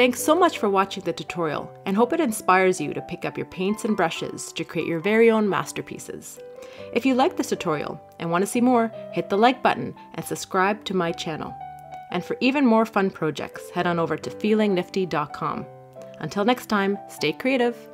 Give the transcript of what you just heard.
Thanks so much for watching the tutorial and hope it inspires you to pick up your paints and brushes to create your very own masterpieces. If you like this tutorial and want to see more, hit the like button and subscribe to my channel. And for even more fun projects, head on over to feelingnifty.com. Until next time, stay creative!